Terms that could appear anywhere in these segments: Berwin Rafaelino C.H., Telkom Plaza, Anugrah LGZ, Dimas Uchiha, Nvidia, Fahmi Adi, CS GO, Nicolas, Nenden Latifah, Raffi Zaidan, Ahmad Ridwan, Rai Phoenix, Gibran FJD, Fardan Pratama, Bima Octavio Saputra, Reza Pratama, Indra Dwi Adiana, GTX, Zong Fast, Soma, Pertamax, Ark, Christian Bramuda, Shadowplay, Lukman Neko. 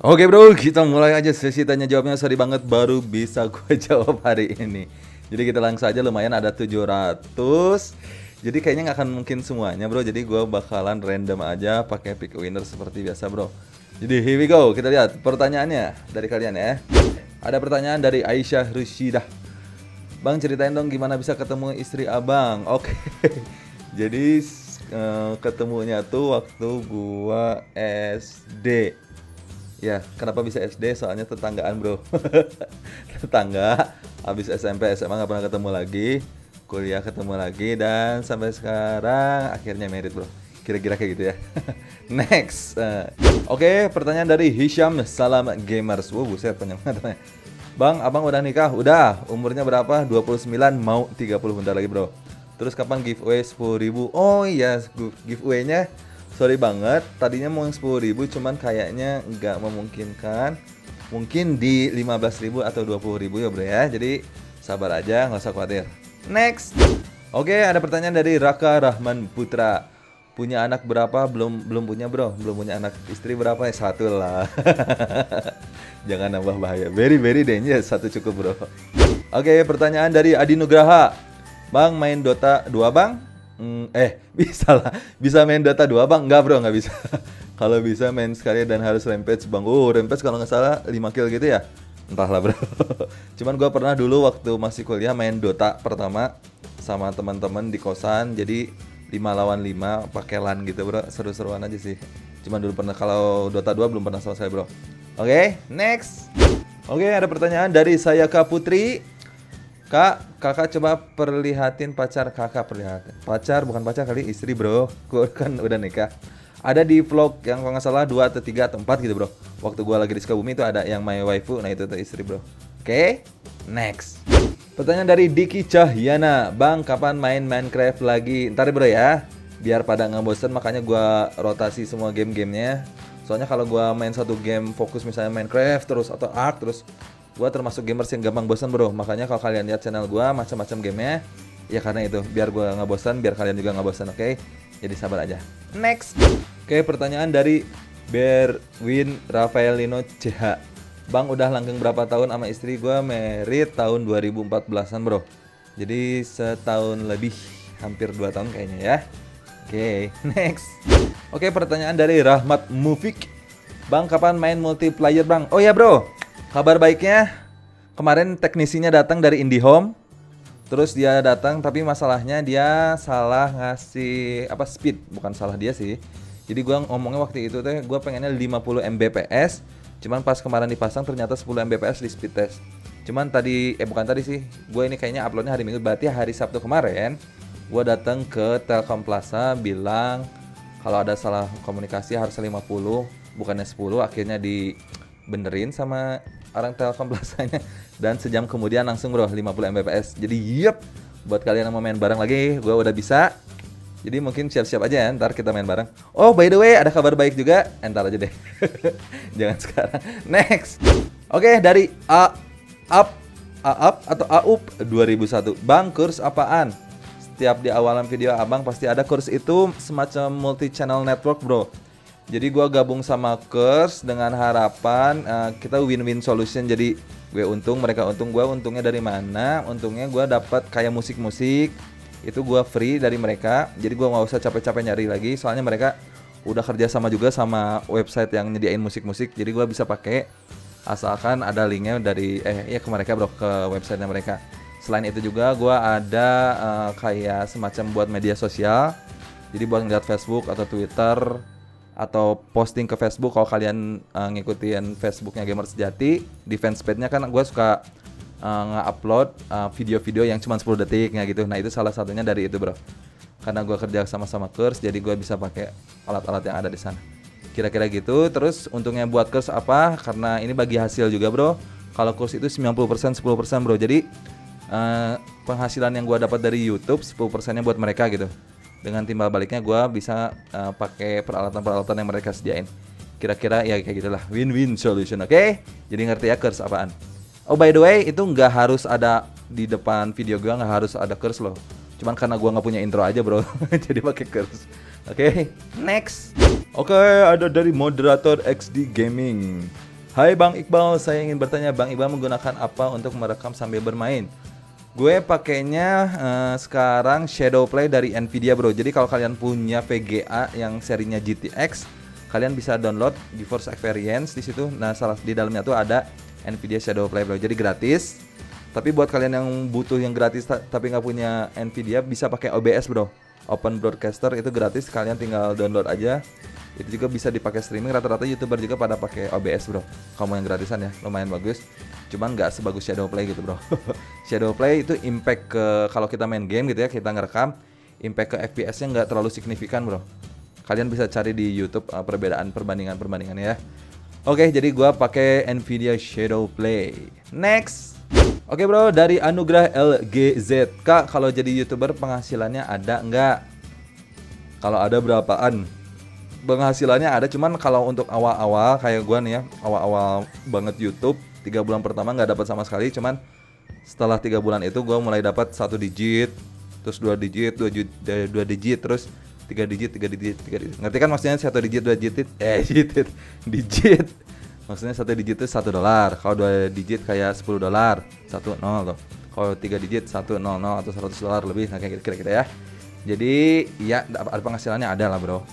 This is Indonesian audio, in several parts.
Oke bro, kita mulai aja sesi tanya jawabnya. Sorry banget baru bisa gue jawab hari ini. Jadi kita langsung aja, lumayan ada 700. Jadi kayaknya nggak akan mungkin semuanya bro. Jadi gue bakalan random aja pakai pick winner seperti biasa bro. Jadi here we go, kita lihat pertanyaannya dari kalian ya. Ada pertanyaan dari Aisyah Rusyidah. Bang ceritain dong gimana bisa ketemu istri abang. Oke, jadi ketemunya tuh waktu gua SD. Ya, kenapa bisa SD? Soalnya tetanggaan bro. Tetangga, habis SMP, SMA nggak pernah ketemu lagi. Kuliah ketemu lagi, dan sampai sekarang akhirnya married bro. Kira-kira kayak gitu ya. Next. Oke, pertanyaan dari Hisham Salam Gamers. Wow, buset panjang banget. Bang, abang udah nikah? Udah. Umurnya berapa? 29, mau 30 bentar lagi bro. Terus kapan giveaway 10.000? Oh iya, giveaway-nya sorry banget, tadinya mau 10.000 cuman kayaknya nggak memungkinkan. Mungkin di 15.000 atau 20.000 ya bro ya. Jadi sabar aja, nggak usah khawatir. Next. Oke, ada pertanyaan dari Raka Rahman Putra. Punya anak berapa? Belum punya bro. Belum punya anak. Istri berapa? Ya satu lah. Jangan nambah bahaya. Very very dangerous. Satu cukup bro. Oke, pertanyaan dari Adi Nugraha. Bang main Dota 2 bang? Bisa lah. Bisa main Dota 2 bang? Enggak bro, nggak bisa. Kalau bisa main sekali dan harus rampage bang. Rampage kalau nggak salah 5 kill gitu ya? Entahlah bro. Cuman gue pernah dulu waktu masih kuliah main Dota pertama sama teman-teman di kosan. Jadi 5 lawan 5 pakai LAN gitu bro. Seru-seruan aja sih. Cuman dulu pernah, kalau Dota 2 belum pernah selesai bro. Oke, next. Oke, ada pertanyaan dari saya Kak Putri. Kak, kakak coba perlihatin pacar kakak. Perlihatin pacar, bukan pacar kali, istri bro. Gue kan udah nikah. Ada di vlog yang kalau nggak salah 2 atau 3 atau 4 gitu bro. Waktu gue lagi di Sukabumi itu ada yang my waifu. Nah itu tuh istri bro. Oke, next. Pertanyaan dari Diki Cahyana. Bang, kapan main Minecraft lagi? Ntar bro ya, biar pada nggak bosen. Makanya gue rotasi semua game-gamenya. Soalnya kalau gue main satu game fokus, misalnya Minecraft terus atau Ark terus, gue termasuk gamers yang gampang bosan bro. Makanya kalau kalian lihat channel gue macam-macam gamenya, ya karena itu, biar gue nggak bosan, biar kalian juga nggak bosan. Oke, jadi sabar aja. Next. Oke, pertanyaan dari Berwin Rafaelino C.H. Bang udah langgeng berapa tahun sama istri? Gue married tahun 2014an bro. Jadi setahun lebih, hampir 2 tahun kayaknya ya. Oke, next. Oke, pertanyaan dari Rahmat Mufik. Bang kapan main multiplayer bang? Oh ya bro, kabar baiknya, kemarin teknisinya datang dari IndiHome. Terus dia datang, tapi masalahnya dia salah ngasih speed, bukan salah dia sih. Jadi gua ngomongnya waktu itu teh gua pengennya 50 Mbps, cuman pas kemarin dipasang ternyata 10 Mbps di speed test. Cuman tadi bukan tadi sih. Gua ini kayaknya uploadnya hari Minggu, berarti hari Sabtu kemarin gua datang ke Telkom Plaza bilang kalau ada salah komunikasi harus 50, bukannya 10. Akhirnya dibenerin sama orang Telkom Plazanya, dan sejam kemudian langsung bro 50 Mbps. Jadi yep, buat kalian yang mau main bareng lagi, gue udah bisa. Jadi mungkin siap-siap aja ya, ntar kita main bareng. Oh by the way, ada kabar baik juga, ntar aja deh. Jangan sekarang. Next. Oke, dari Aup 2001. Bang, kurs apaan? Setiap di awalan video abang pasti ada kurs. Itu semacam multi channel network bro. Jadi gue gabung sama Curse dengan harapan kita win-win solution. Jadi gue untung, mereka untung. Gue untungnya dari mana? Untungnya gue dapat kayak musik-musik itu gue free dari mereka. Jadi gue nggak usah capek-capek nyari lagi. Soalnya mereka udah kerja sama juga sama website yang nyediain musik-musik. Jadi gue bisa pakai asalkan ada linknya dari ke mereka bro, ke websitenya mereka. Selain itu juga gue ada kayak semacam buat media sosial. Jadi buat ngeliat Facebook atau Twitter, atau posting ke Facebook. Kalau kalian ngikutin Facebooknya Gamer Sejati, di fanspage-nya kan gue suka nge-upload video-video yang cuma 10 detik ya gitu. Nah itu salah satunya dari itu bro. Karena gue kerja sama-sama Curse, jadi gue bisa pakai alat-alat yang ada di sana. Kira-kira gitu. Terus untungnya buat Curse apa? Karena ini bagi hasil juga bro. Kalau Curse itu 90% 10% bro. Jadi penghasilan yang gue dapat dari YouTube 10%-nya buat mereka gitu. Dengan timbal baliknya gue bisa pakai peralatan-peralatan yang mereka sediain. Kira-kira ya kayak gitulah, win-win solution. Oke? Jadi ngerti ya curse apaan. Oh by the way, itu nggak harus ada di depan video gue, nggak harus ada curse loh. Cuman karena gue nggak punya intro aja bro, jadi pakai curse. Oke, next. Oke, ada dari moderator XD Gaming. Hai Bang Iqbal, saya ingin bertanya Bang Iqbal menggunakan apa untuk merekam sambil bermain? Gue pakainya sekarang Shadowplay dari Nvidia bro. Jadi kalau kalian punya VGA yang serinya GTX, kalian bisa download GeForce Experience di situ. Nah, di dalamnya tuh ada Nvidia Shadowplay bro. Jadi gratis. Tapi buat kalian yang butuh yang gratis tapi nggak punya Nvidia, bisa pakai OBS bro. Open Broadcaster itu gratis. Kalian tinggal download aja. Itu juga bisa dipakai streaming, rata-rata youtuber juga pada pakai OBS bro. Kamu yang gratisan ya, lumayan bagus. Cuman nggak sebagus Shadowplay gitu bro. Shadowplay itu impact ke, kalau kita main game gitu ya, kita ngerekam, impact ke FPS-nya nggak terlalu signifikan bro. Kalian bisa cari di YouTube perbedaan perbandingan-perbandingannya ya. Oke, jadi gua pakai Nvidia Shadowplay. Next. Oke bro, dari Anugrah LGZ, Kak, kalau jadi youtuber penghasilannya ada nggak? Kalau ada berapaan? Penghasilannya ada, cuman kalau untuk awal-awal kayak gue nih ya, awal-awal banget YouTube, 3 bulan pertama nggak dapat sama sekali. Cuman setelah 3 bulan itu gue mulai dapat 1 digit, terus 2 digit, 2 digit, terus 3 digit, 3 digit. Ngerti kan maksudnya 1 digit, 2 digit, digit. Maksudnya 1 digit itu $1. Kalau 2 digit kayak $10, 10 tuh. Kalau 3 digit 100 atau $100 lebih, nah kayak gitu kira-kira ya. Jadi ya ada penghasilannya ada lah bro.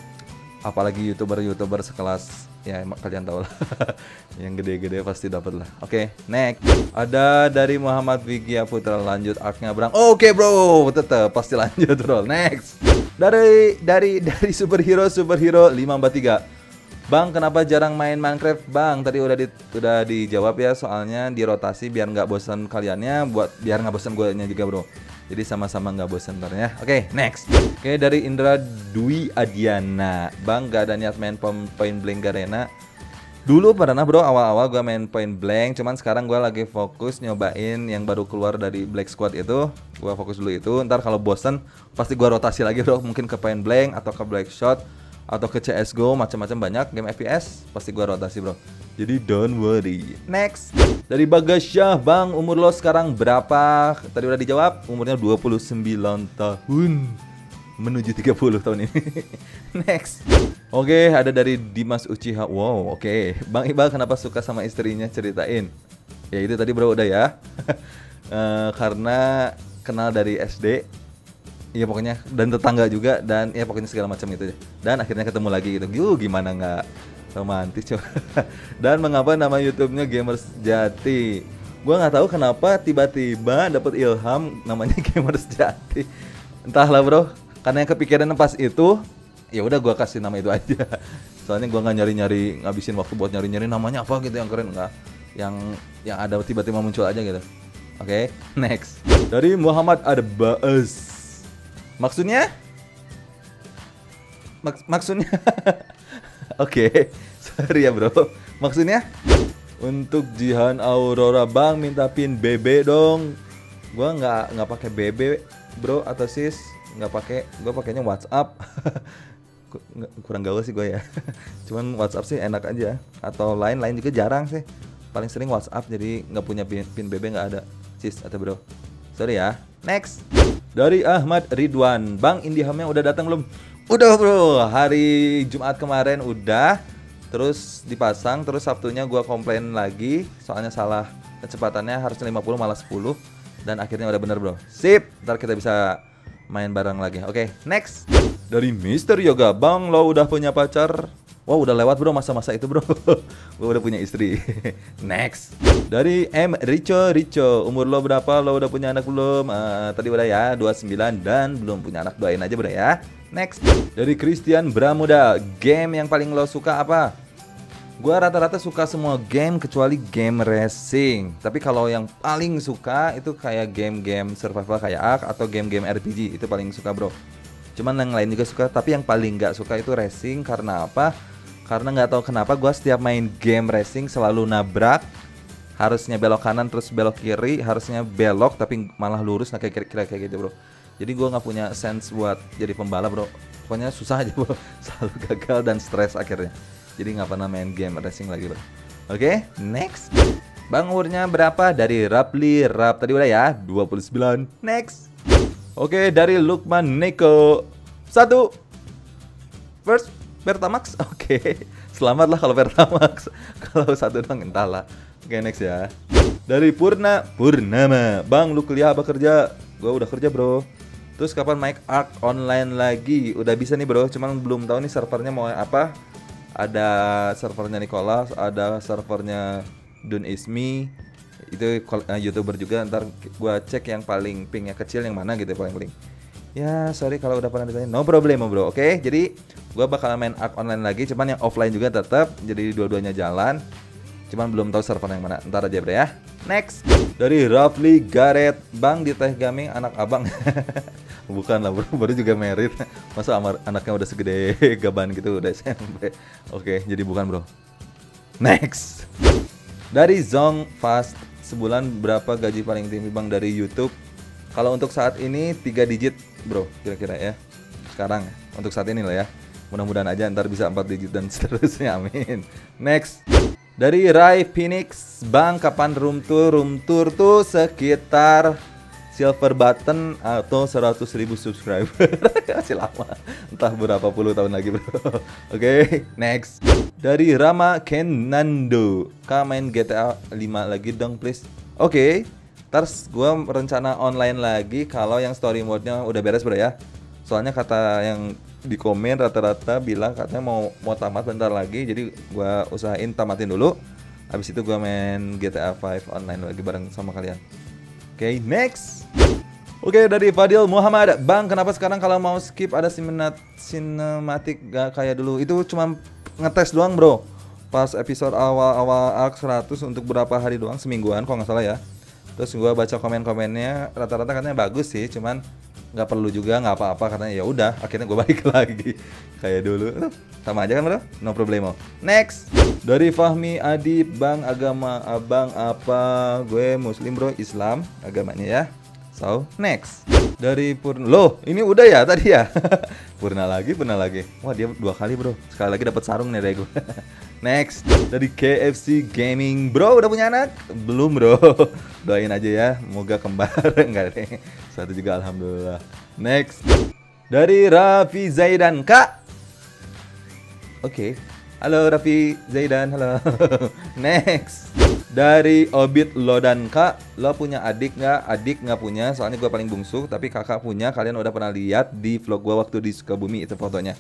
Apalagi youtuber sekelas ya, kalian tau lah. Yang gede-gede pasti dapat lah. Oke, next. Ada dari Muhammad Fikih Putra, lanjut Arknya berang. Oke bro, tetep pasti lanjut bro. Next. Dari superhero 543. Bang, kenapa jarang main Minecraft? Bang, tadi udah dijawab ya, soalnya dirotasi biar nggak bosan kaliannya, biar nggak bosan guenya juga bro. Jadi sama-sama nggak bosan ntar ya. Oke, next. Oke, dari Indra Dwi Adiana. Bang, gak ada niat main Point Blank Garena? Dulu pernah bro, awal-awal gue main Point Blank. Cuman sekarang gue lagi fokus nyobain yang baru keluar dari Black Squad itu. Gue fokus dulu itu. Ntar kalau bosen, pasti gue rotasi lagi bro. Mungkin ke Point Blank atau ke Black Shot atau ke CS GO, macam-macam banyak game FPS. Pasti gue rotasi bro. Jadi don't worry. Next. Dari Bagasyah, Bang, umur lo sekarang berapa? Tadi udah dijawab, umurnya 29 tahun. Menuju 30 tahun ini. Next. Oke, ada dari Dimas Uchiha. Wow, oke. Bang Iqbal, kenapa suka sama istrinya? Ceritain. Ya itu tadi bro, udah ya. Karena kenal dari SD. Iya pokoknya, dan tetangga juga. Dan ya pokoknya segala macam gitu deh. Dan akhirnya ketemu lagi gitu. Gimana nggak romantis coba. Dan mengapa nama YouTube-nya Gamers Jati? Gue nggak tahu kenapa tiba-tiba dapat ilham namanya Gamers Jati. Entahlah bro, karena yang kepikiran pas itu, ya udah gue kasih nama itu aja. Soalnya gue nggak ngabisin waktu buat nyari namanya apa gitu yang keren, nggak. Yang ada tiba-tiba muncul aja gitu. Oke, next. Dari Muhammad Arbaes. Maksudnya? Maksudnya? Oke, sorry ya bro. Maksudnya? Untuk Jihan Aurora, Bang, minta pin BB dong. Gua nggak pakai BB bro atau sis, nggak pakai. Gua pakainya WhatsApp. Kurang gaul sih gue ya. Cuman WhatsApp sih enak aja. Atau lain juga jarang sih. Paling sering WhatsApp, jadi nggak punya pin BB, nggak ada sis atau bro. Sorry ya. Next. Dari Ahmad Ridwan, Bang, IndiHome-nya udah datang belum? Udah bro, hari Jumat kemarin udah. Terus dipasang, terus Sabtunya gue komplain lagi. Soalnya salah kecepatannya, harusnya 50 malah 10. Dan akhirnya udah bener bro. Sip, ntar kita bisa main bareng lagi. Oke, next. Dari Mr. Yoga, Bang, lo udah punya pacar? Wow, udah lewat bro masa-masa itu bro. Gue udah punya istri. Next. Dari M. Rico, umur lo berapa? Lo udah punya anak belum? Tadi udah ya, 29 dan belum punya anak, doain aja bro ya. Next. Dari Christian Bramuda, game yang paling lo suka apa? Gua rata-rata suka semua game kecuali game racing. Tapi kalau yang paling suka itu kayak game-game survival kayak Ark atau game-game RPG, itu paling suka bro. Cuman yang lain juga suka, tapi yang paling nggak suka itu racing. Karena apa? Karena nggak tahu kenapa gua setiap main game racing selalu nabrak. Harusnya belok kanan terus belok kiri, harusnya belok tapi malah lurus, nah kayak gitu bro. Jadi gue nggak punya sense buat jadi pembalap bro. Pokoknya susah aja bro. Selalu gagal dan stres akhirnya. Jadi nggak pernah main game racing lagi bro. Oke, next. Bang, umurnya berapa? Dari Rapli Rap, tadi udah ya, 29. Next. Oke, dari Lukman Neko. First Pertamax? Oke, selamatlah kalau Pertamax. Kalau satu dong entahlah. Oke, next ya. Dari Purnama, Bang lu kuliah apa kerja? Gua udah kerja bro. Terus kapan Mike Ark online lagi? Udah bisa nih bro, cuman belum tahu nih servernya mau apa. Ada servernya Nicolas, ada servernya Dun Ismi. Itu youtuber juga, ntar gua cek yang paling pingnya kecil yang mana gitu paling-paling. Ya sorry kalau udah pernah ditanya, no problem bro. Oke, jadi gua bakal main Ark online lagi, cuman yang offline juga tetap. Jadi dua-duanya jalan, cuman belum tahu server yang mana. Ntar aja bro ya. Next, dari Rafli Gareth, Bang di Teh Gaming anak abang. Bukan lah bro, baru juga merit. Masa anaknya udah segede gaban gitu, udah SMP. Oke, jadi bukan bro. Next, dari Zong Fast, sebulan berapa gaji paling tinggi Bang dari YouTube? Kalau untuk saat ini 3 digit bro, kira-kira ya. Sekarang untuk saat ini lah ya. Mudah-mudahan aja ntar bisa 4 digit dan seterusnya, amin. Next, dari Rai Phoenix, Bang kapan room tour? Room tour tuh sekitar silver button atau 100.000 subscriber. Masih lama, entah berapa puluh tahun lagi bro. Oke, next. Dari Rama Kenando, Kak main GTA 5 lagi dong please. Oke, terus gue rencana online lagi kalau yang story mode-nya udah beres bro ya. Soalnya kata yang di komen rata-rata bilang katanya mau tamat bentar lagi, jadi gua usahain tamatin dulu. Habis itu gua main GTA 5 online lagi bareng sama kalian. Oke, next. Oke, dari Fadil Muhammad, Bang kenapa sekarang kalau mau skip ada sinematik gak kayak dulu? Itu cuma ngetes doang bro. Pas episode awal-awal Ark 100 untuk berapa hari doang, semingguan kalau nggak salah ya. Terus gua baca komen-komennya rata-rata katanya bagus sih, cuman nggak perlu juga, nggak apa-apa karena ya udah akhirnya gue balik lagi kayak dulu, sama aja kan bro, no problemo. Next, dari Fahmi Adi, Bang agama abang apa? Gue muslim bro, Islam agamanya ya. So next, dari Purna, loh ini udah ya tadi ya. Purna lagi, wah dia 2 kali bro, sekali lagi dapat sarung nih dari gue. Next, dari KFC Gaming, bro udah punya anak? Belum bro, doain aja ya, moga kembar. Enggak deh, satu juga alhamdulillah. Next, dari Raffi Zaidan, Kak. Oke, halo Raffi Zaidan, halo. Next, dari Obit Lodan, Kak, lo punya adik nggak? Adik nggak punya, soalnya gue paling bungsu, tapi kakak punya, kalian udah pernah lihat di vlog gue waktu di Sukabumi, itu fotonya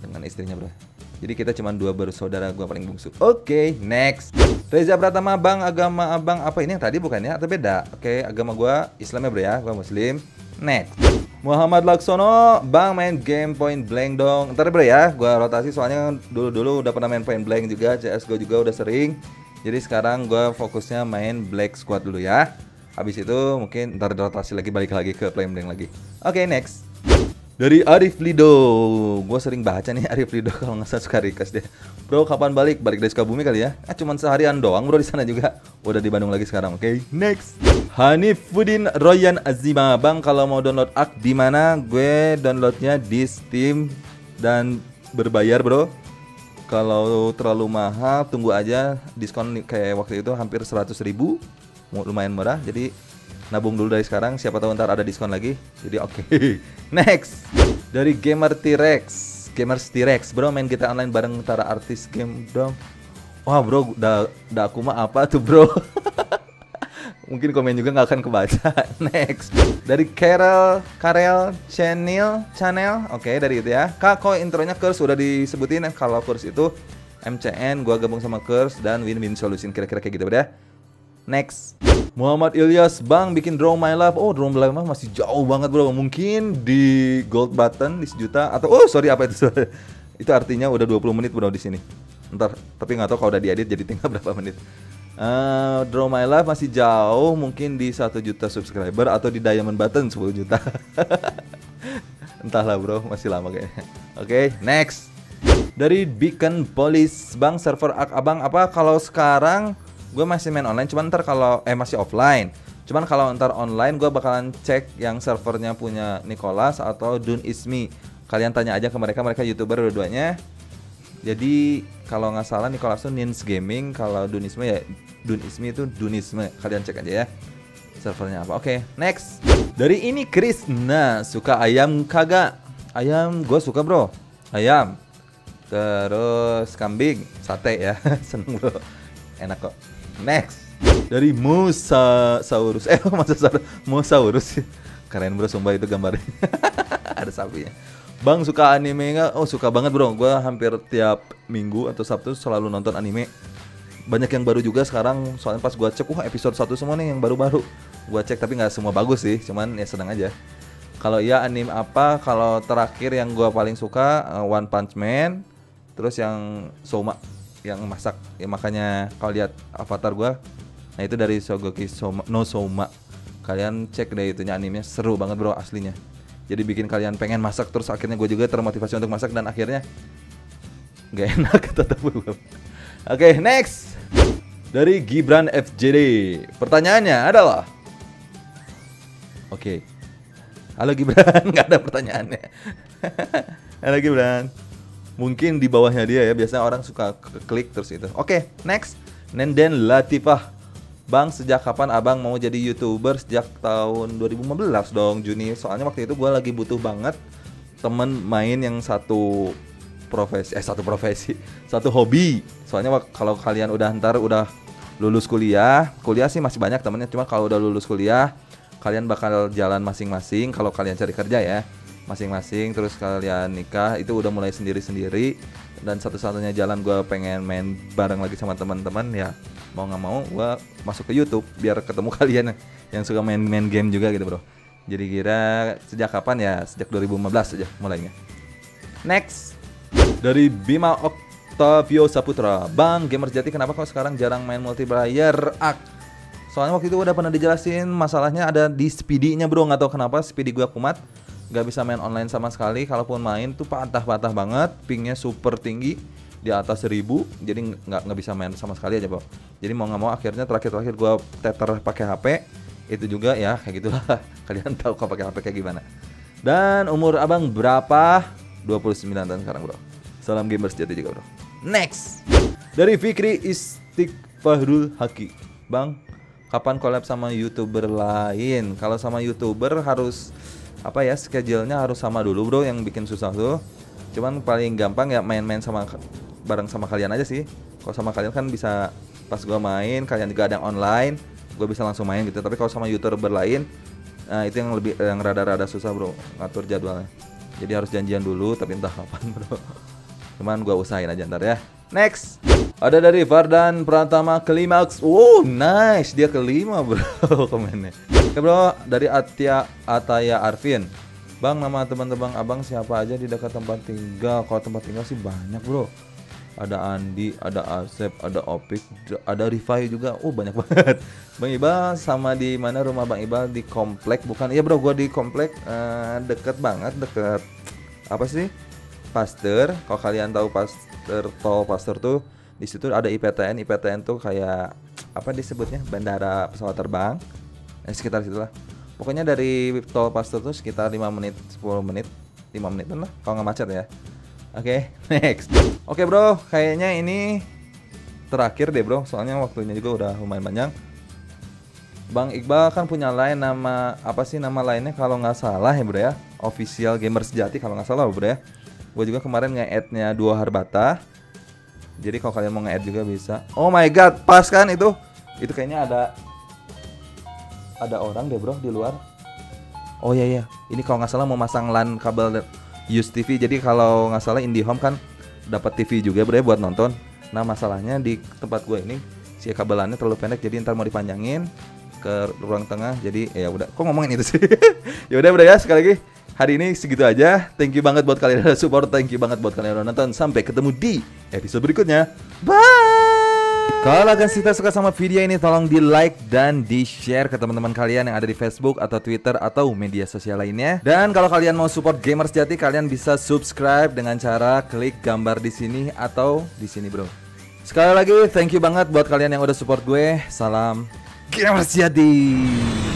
dengan istrinya bro. Jadi kita cuma 2 bersaudara, gua paling bungsu. Oke, next. Reza Pratama, Bang agama abang apa ini yang tadi bukannya atau beda? Oke, agama gua Islamnya bro ya, gua muslim. Next. Muhammad Laksono, Bang main game Point Blank dong. Ntar bro ya, gua rotasi soalnya dulu udah pernah main Point Blank juga, CS GO juga udah sering. Jadi sekarang gua fokusnya main Black Squad dulu ya. Habis itu mungkin ntar rotasi lagi, balik lagi ke Point Blank lagi. Oke, next. Dari Arif Lido, gue sering baca nih Arif Lido kalau nggak salah suka request deh. Bro kapan balik? Balik dari Sukabumi kali ya? Cuman seharian doang bro di sana juga. Udah di Bandung lagi sekarang. Oke, next. Hanifuddin Royan Azima, Bang kalau mau download Ark di mana? Gue downloadnya di Steam dan berbayar bro. Kalau terlalu mahal tunggu aja diskon kayak waktu itu hampir 100.000, lumayan murah. Jadi nabung dulu dari sekarang, siapa tahu ntar ada diskon lagi. Jadi oke. Next, dari Gamers T-Rex, bro main GTA online bareng antara artis game dong. Wah bro, da aku mah apa tuh bro. Mungkin komen juga nggak akan kebaca. Next, dari Karel Channel. Oke, dari itu ya. Kak, kok intronya Curse udah disebutin? Kalau Curse itu MCN, gua gabung sama Curse dan Win-Win Solution, kira-kira kayak gitu bro ya. Next, Muhammad Ilyas, Bang bikin Draw My Life. Oh, Draw My Life masih jauh banget bro. Mungkin di gold button di 1 juta atau oh sorry apa itu? Itu artinya udah 20 menit bro di sini. Ntar, tapi nggak tahu kalau udah diedit jadi tinggal berapa menit. Draw My Life masih jauh, mungkin di 1 juta subscriber atau di diamond button 10 juta. Entahlah bro, masih lama kayaknya. Oke, next. Dari Beacon Police, Bang server abang apa? Kalau sekarang gue masih main online, cuman ntar kalau masih offline. Cuman kalau ntar online gue bakalan cek yang servernya punya Nicolas atau Dun Ismi. Kalian tanya aja ke mereka youtuber dua-duanya. Jadi kalau nggak salah Nicolas tuh Nins Gaming, kalau Dun Ismi ya Dun Ismi itu Dunisme. Kalian cek aja ya servernya apa. Oke, next. Dari ini Krisna, suka ayam kagak? Ayam gue suka bro. Ayam Terus kambing, sate ya. Seneng bro. Enak kok. Next. Dari Mosasaurus. Mosasaurus. Keren bro, sumpah itu gambarnya. Ada sapinya. Bang suka anime nggak? Oh suka banget bro, gue hampir tiap minggu atau Sabtu selalu nonton anime. Banyak yang baru juga sekarang, soalnya pas gue cek, wah episode 1 semua nih yang baru-baru. Gue cek tapi nggak semua bagus sih, cuman ya seneng aja. Kalau iya anime apa? Kalau terakhir yang gue paling suka One Punch Man. Terus yang Soma, yang masak ya, makanya kalau lihat avatar gue, nah itu dari Shogoki Soma, no Soma. Kalian cek deh itunya animenya, seru banget bro aslinya. Jadi bikin kalian pengen masak, terus akhirnya gue juga termotivasi untuk masak dan akhirnya nggak enak tetap belum. Oke, next. Dari Gibran FJD. Pertanyaannya adalah, oke. Halo Gibran, nggak ada pertanyaannya. Halo Gibran. Mungkin di bawahnya dia ya, biasanya orang suka klik terus itu. Oke, next. Nenden Latifah. Bang, sejak kapan abang mau jadi YouTuber? Sejak tahun 2015 dong, Juni. Soalnya waktu itu gue lagi butuh banget temen main yang satu profesi, satu hobi. Soalnya kalau kalian udah ntar udah lulus kuliah, kuliah sih masih banyak temennya. Cuma kalau udah lulus kuliah, kalian bakal jalan masing-masing. Kalau kalian cari kerja ya, masing-masing. Terus kalian nikah, itu udah mulai sendiri-sendiri. Dan satu-satunya jalan gue pengen main bareng lagi sama teman-teman ya. Mau nggak mau gue masuk ke YouTube biar ketemu kalian yang suka main-main game juga gitu bro. Jadi kira sejak kapan ya? Sejak 2015 aja mulainya. Next. Dari Bima Octavio Saputra. Bang, gamer sejati kenapa kok sekarang jarang main multiplayer Ark? Soalnya waktu itu udah pernah dijelasin, masalahnya ada di speedy-nya bro. Nggak tahu kenapa speedy gue kumat, nggak bisa main online sama sekali. Kalaupun main tuh patah-patah banget, pingnya super tinggi di atas 1000, jadi nggak bisa main sama sekali aja bro. Jadi mau nggak mau akhirnya terakhir gue tether pakai HP itu juga ya, kayak gitulah. Kalian tahu kok pakai HP kayak gimana. Dan umur abang berapa? 29 tahun sekarang bro. Salam gamer sejati juga bro. Next. Dari Fikri Istighfarul Haki. Bang, kapan collab sama YouTuber lain? Kalau sama YouTuber harus apa ya, schedule-nya harus sama dulu bro, yang bikin susah tuh. Cuman paling gampang ya main-main sama bareng sama kalian aja sih. Kalau sama kalian kan bisa pas gue main, kalian juga ada yang online, gue bisa langsung main gitu. Tapi kalau sama YouTuber lain, nah itu yang lebih rada-rada susah bro ngatur jadwalnya. Jadi harus janjian dulu, tapi entah kapan bro. Cuman gue usahain aja ntar ya. Next, ada dari Fardan Pratama Klimaks. Wow, nice, dia kelima bro komennya. Oke bro, dari Ataya Arvin. Bang, nama teman-teman abang siapa aja di dekat tempat tinggal? Kalau tempat tinggal sih banyak bro. Ada Andi, ada Asep, ada Opik, ada Rifai juga. Oh banyak banget. Bang Iqbal sama di mana rumah Bang Iqbal? Di komplek bukan? Iya bro, gua di komplek, deket banget, deket apa sih? Pasteur. Kalau kalian tahu Pasteur, tol Pasteur tuh di situ ada IPTN. IPTN tuh kayak apa disebutnya? Bandara pesawat terbang. Sekitar situlah. Pokoknya dari tol Pasteur tuh sekitar 5 menit, 10 menit, 5 menitan lah kalau nggak macet ya. Oke, next. Oke bro, kayaknya ini terakhir deh bro, soalnya waktunya juga udah lumayan banyak. Bang Iqbal kan punya line, nama apa sih nama lainnya kalau nggak salah ya bro ya? Official Gamer Sejati kalau nggak salah bro ya. Gue juga kemarin nge-add-nya Dua Harbata. Jadi kalau kalian mau nge-add juga bisa. Oh my god, pas kan itu? Itu kayaknya ada orang deh bro di luar. Oh iya iya, ini kalau nggak salah mau masang LAN kabel use TV. Jadi kalau nggak salah IndiHome kan dapat TV juga bro ya buat nonton. Nah masalahnya di tempat gue ini si kabelannya terlalu pendek, jadi ntar mau dipanjangin ke ruang tengah. Jadi ya udah, kok ngomongin itu sih. Ya udah bro ya, sekali lagi hari ini segitu aja. Thank you banget buat kalian yang support, thank you banget buat kalian yang nonton. Sampai ketemu di episode berikutnya. Bye. Kalau kalian suka sama video ini, tolong di like dan di share ke teman-teman kalian yang ada di Facebook atau Twitter atau media sosial lainnya. Dan kalau kalian mau support Gamer Sejati, kalian bisa subscribe dengan cara klik gambar di sini atau di sini bro. Sekali lagi thank you banget buat kalian yang udah support gue. Salam Gamer Sejati.